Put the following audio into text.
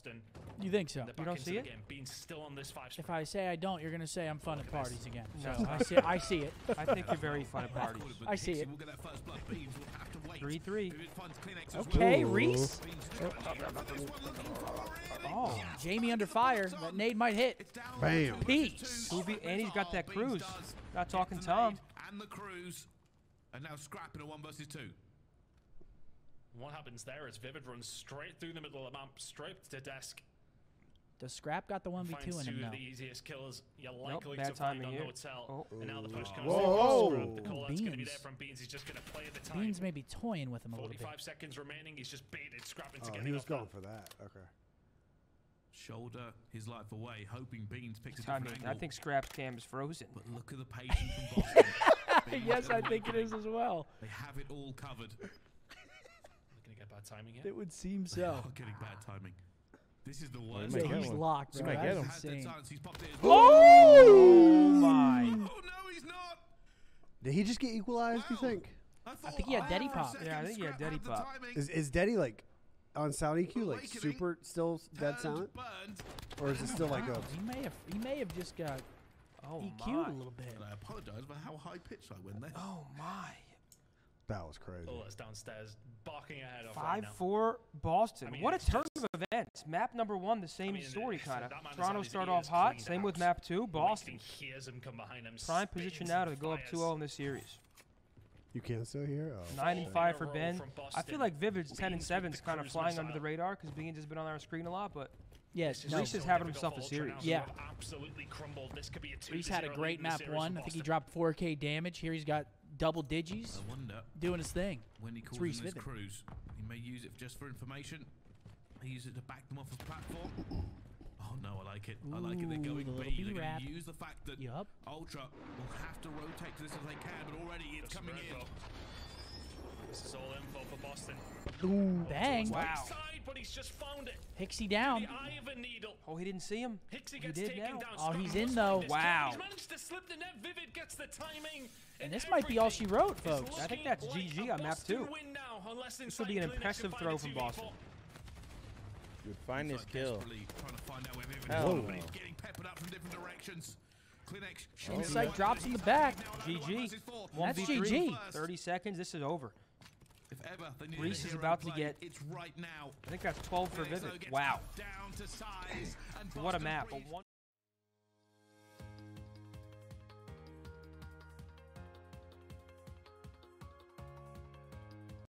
Buxton. You think so? You don't see it? Being still on this five. If I say I don't, you're gonna say I'm fun at parties again. So I see it. I think you're very fun at parties. I see it. 3-3. Okay, Reese. Oh, Jamie under fire. That nade might hit. Bam. Peace. And he's got that cruise. Not talking Tom. And the cruise. And now scrapping a 1 versus 2. What happens there is Vivid runs straight through the middle of the map, straight to desk. The Scrap got the 1v2 in him now. The easiest killers you're likely to find on the hotel. Oh. And now the push comes through. The call that's going to be there from Beans. He's just going to play at the time. Beans may be toying with him a little bit. 45 seconds remaining. He's just baited Scrap into getting. He was going for that. Okay. Shoulder his life away, hoping Beans picks a different angle. I think Scrap's cam is frozen. But look at the patient from Boston. Yes, I think it is as well. They have it all covered. Bad timing yet? It would seem so. Getting bad timing. This is the worst. So he's locked, bro. That's insane. Oh my! Oh no, he's not. Did he just get equalized? Wow. You think? I think he had Daddy Pop. Yeah, I think he had Daddy Pop. Is Daddy like on Sound EQ like super still dead silent, or is it still like a? He may have just got EQ'd a little bit. And I apologize for how high pitched I went there. Oh my! That was crazy. Oh, that's downstairs. Barking ahead. 5-4 Boston. I mean, what a turn of events. Map number 1, the same story kind of. Toronto start off hot. Same with map 2. Boston. Hears him come behind him. Prime position now to go up 2-0 in this series. You can't still hear? 9-5 for Ben. I feel like Vivid's 10-7 is kind of flying under the radar because Beans has been on our screen a lot, but... Yes, Reese is having himself a series. Yeah. Reese had a great map 1. I think he dropped 4K damage. Here he's got double digis doing his thing. When he calls his crews, he may use it just for information. He uses it to back them off his platform. Oh no, I like it. I like it. They're going B. They're going to use the fact that Ultra will have to rotate to this if they can, but already it's coming in. This is all info for Boston. Ooh, bang. Wow. But he's just found it. Hixie down. The eye of a needle. Oh, he didn't see him. Hixie gets taken down. Oh, he's in though. Wow. He's managed to slip the net. Vivid gets the timing. And this might be all she wrote, folks. I think that's GG on map 2. This will be an impressive throw from Boston. Dude, find his kill. Hell no. Insight drops in the back. GG. That's GG. 30 seconds. This is over. If ever, Reese is about to get, it's right now. I think that's 12 for Vivid. Wow. Down to size and what a map.